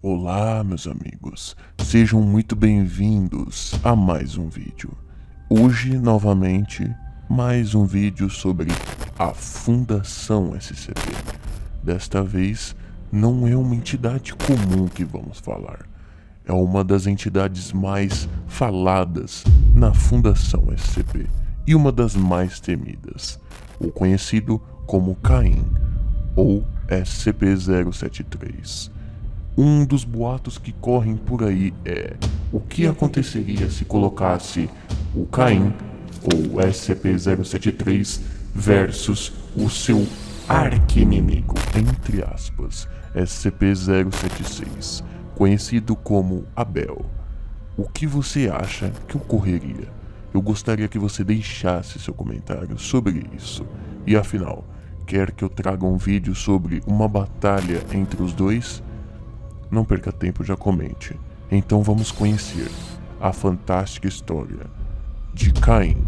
Olá, meus amigos, sejam muito bem-vindos a mais um vídeo. Hoje, novamente, mais um vídeo sobre a Fundação SCP. Desta vez, não é uma entidade comum que vamos falar. É uma das entidades mais faladas na Fundação SCP e uma das mais temidas, o conhecido como Caim, ou SCP-073. Um dos boatos que correm por aí é: o que aconteceria se colocasse o Caim, ou SCP-073, versus o seu arqui-inimigo, entre aspas, SCP-076, conhecido como Abel. O que você acha que ocorreria? Eu gostaria que você deixasse seu comentário sobre isso. E afinal, quer que eu traga um vídeo sobre uma batalha entre os dois? Não perca tempo, já comente. Então vamos conhecer a fantástica história de Caim,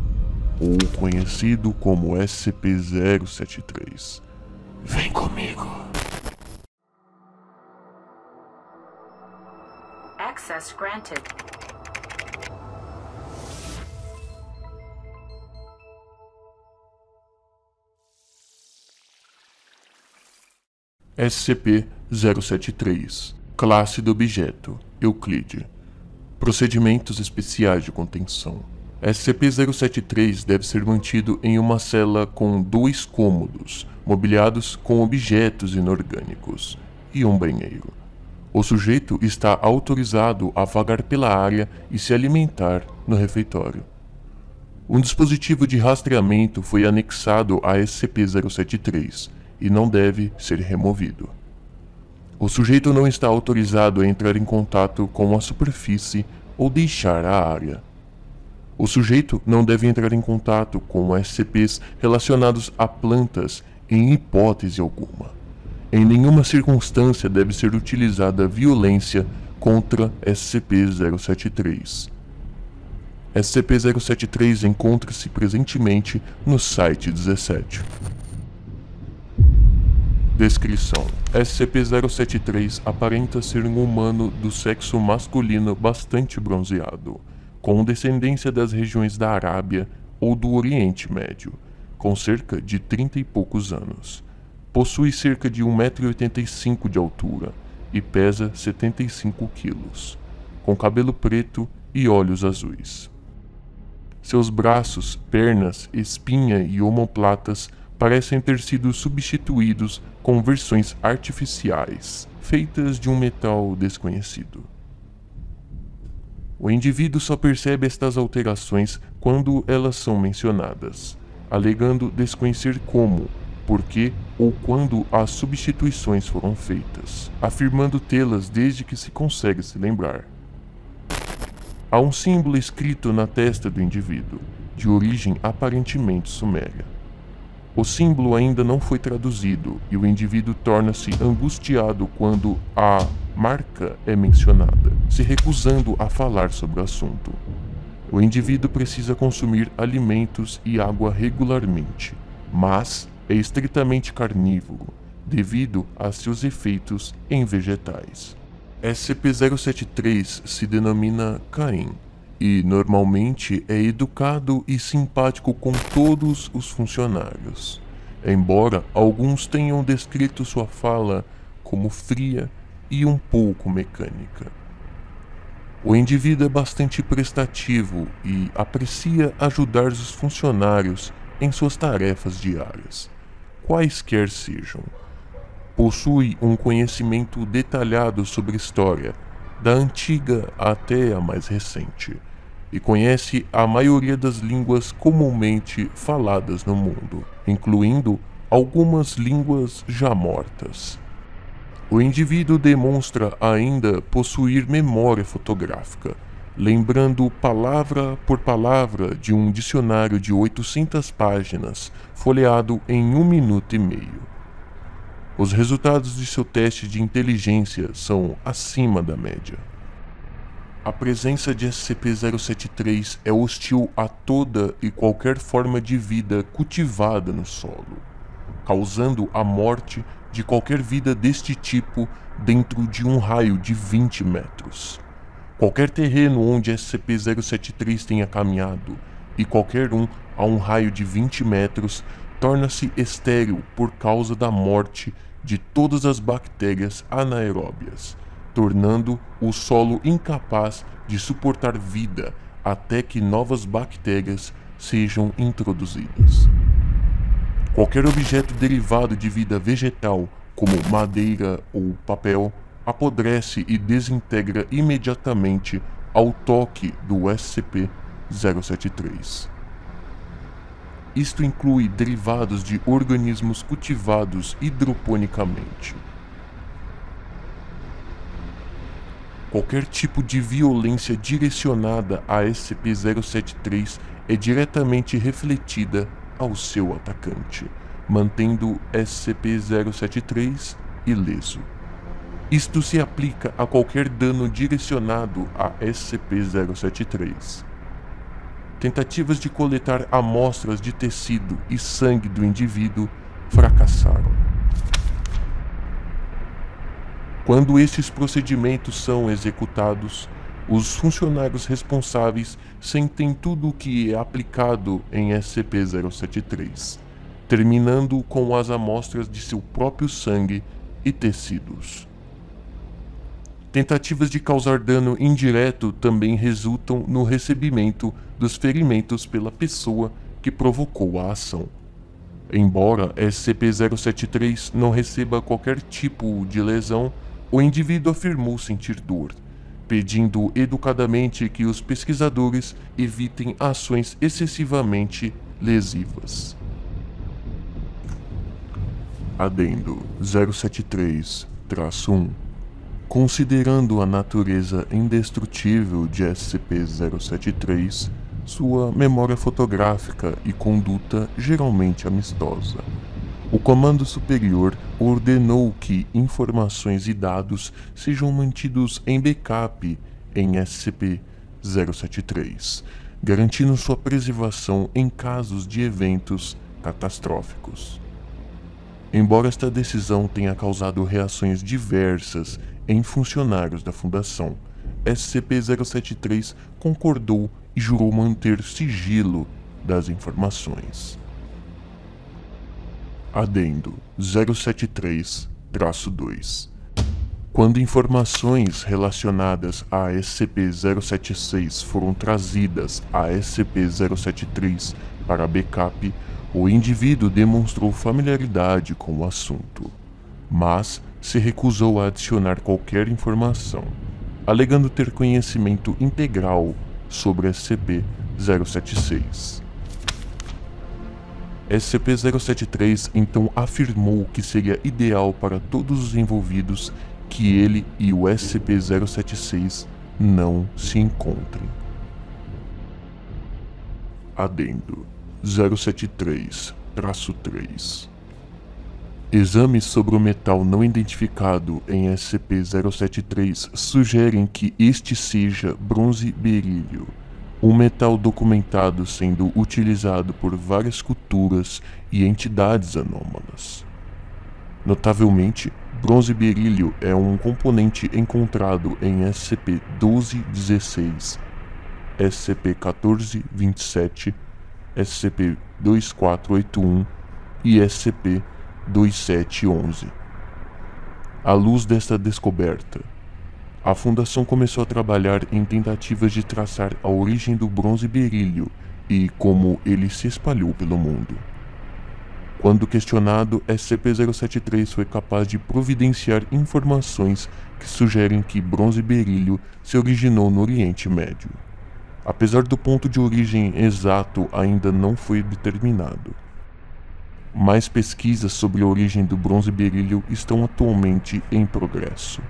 ou conhecido como SCP-073. Vem comigo! Access granted. SCP-073. Classe do objeto: Euclide. Procedimentos especiais de contenção. SCP-073 deve ser mantido em uma cela com 2 cômodos, mobiliados com objetos inorgânicos, e um banheiro. O sujeito está autorizado a vagar pela área e se alimentar no refeitório. Um dispositivo de rastreamento foi anexado a SCP-073 e não deve ser removido. O sujeito não está autorizado a entrar em contato com a superfície ou deixar a área. O sujeito não deve entrar em contato com SCPs relacionados a plantas em hipótese alguma. Em nenhuma circunstância deve ser utilizada violência contra SCP-073. SCP-073 encontra-se presentemente no Site-17. Descrição: SCP-073 aparenta ser um humano do sexo masculino bastante bronzeado, com descendência das regiões da Arábia ou do Oriente Médio, com cerca de 30 e poucos anos. Possui cerca de 1,85 m de altura e pesa 75 kg, com cabelo preto e olhos azuis. Seus braços, pernas, espinha e omoplatas parecem ter sido substituídos com versões artificiais, feitas de um metal desconhecido. O indivíduo só percebe estas alterações quando elas são mencionadas, alegando desconhecer como, por que ou quando as substituições foram feitas, afirmando tê-las desde que se consegue se lembrar. Há um símbolo escrito na testa do indivíduo, de origem aparentemente suméria. O símbolo ainda não foi traduzido e o indivíduo torna-se angustiado quando a marca é mencionada, se recusando a falar sobre o assunto. O indivíduo precisa consumir alimentos e água regularmente, mas é estritamente carnívoro, devido a seus efeitos em vegetais. SCP-073 se denomina Caim e normalmente é educado e simpático com todos os funcionários, embora alguns tenham descrito sua fala como fria e um pouco mecânica. O indivíduo é bastante prestativo e aprecia ajudar os funcionários em suas tarefas diárias, quaisquer sejam. Possui um conhecimento detalhado sobre a história, da antiga até a mais recente, e conhece a maioria das línguas comumente faladas no mundo, incluindo algumas línguas já mortas. O indivíduo demonstra ainda possuir memória fotográfica, lembrando palavra por palavra de um dicionário de 800 páginas, folheado em 1 minuto e meio. Os resultados de seu teste de inteligência são acima da média. A presença de SCP-073 é hostil a toda e qualquer forma de vida cultivada no solo, causando a morte de qualquer vida deste tipo dentro de um raio de 20 metros. Qualquer terreno onde SCP-073 tenha caminhado, e qualquer um a um raio de 20 metros, torna-se estéril por causa da morte de todas as bactérias anaeróbias, tornando o solo incapaz de suportar vida até que novas bactérias sejam introduzidas. Qualquer objeto derivado de vida vegetal, como madeira ou papel, apodrece e desintegra imediatamente ao toque do SCP-073. Isto inclui derivados de organismos cultivados hidroponicamente. Qualquer tipo de violência direcionada a SCP-073 é diretamente refletida ao seu atacante, mantendo SCP-073 ileso. Isto se aplica a qualquer dano direcionado a SCP-073. Tentativas de coletar amostras de tecido e sangue do indivíduo fracassaram. Quando estes procedimentos são executados, os funcionários responsáveis sentem tudo o que é aplicado em SCP-073, terminando com as amostras de seu próprio sangue e tecidos. Tentativas de causar dano indireto também resultam no recebimento dos ferimentos pela pessoa que provocou a ação. Embora SCP-073 não receba qualquer tipo de lesão, o indivíduo afirmou sentir dor, pedindo educadamente que os pesquisadores evitem ações excessivamente lesivas. Adendo 073-1. Considerando a natureza indestrutível de SCP-073, sua memória fotográfica e conduta geralmente amistosa, o Comando Superior ordenou que informações e dados sejam mantidos em backup em SCP-073, garantindo sua preservação em casos de eventos catastróficos. Embora esta decisão tenha causado reações diversas em funcionários da Fundação, SCP-073 concordou e jurou manter sigilo das informações. Adendo 073-2. Quando informações relacionadas a SCP-076 foram trazidas a SCP-073 para backup, o indivíduo demonstrou familiaridade com o assunto, mas se recusou a adicionar qualquer informação, alegando ter conhecimento integral sobre SCP-076. SCP-073 então afirmou que seria ideal para todos os envolvidos que ele e o SCP-076 não se encontrem. Adendo 073-3. Exames sobre o metal não identificado em SCP-073 sugerem que este seja bronze berílio, um metal documentado sendo utilizado por várias culturas e entidades anômalas. Notavelmente, bronze berílio é um componente encontrado em SCP-1216, SCP-1427, SCP-2481 e SCP-2711. À luz desta descoberta, a Fundação começou a trabalhar em tentativas de traçar a origem do bronze berílio e como ele se espalhou pelo mundo. Quando questionado, SCP-073 foi capaz de providenciar informações que sugerem que bronze berílio se originou no Oriente Médio. Apesar do ponto de origem exato ainda não foi determinado. Mais pesquisas sobre a origem do bronze berílio estão atualmente em progresso.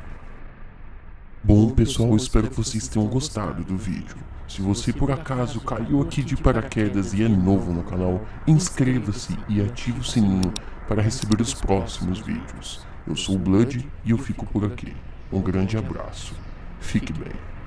Bom pessoal, espero que vocês tenham gostado do vídeo. Se você por acaso caiu aqui de paraquedas e é novo no canal, inscreva-se e ative o sininho para receber os próximos vídeos. Eu sou o Blood e eu fico por aqui. Um grande abraço. Fique bem.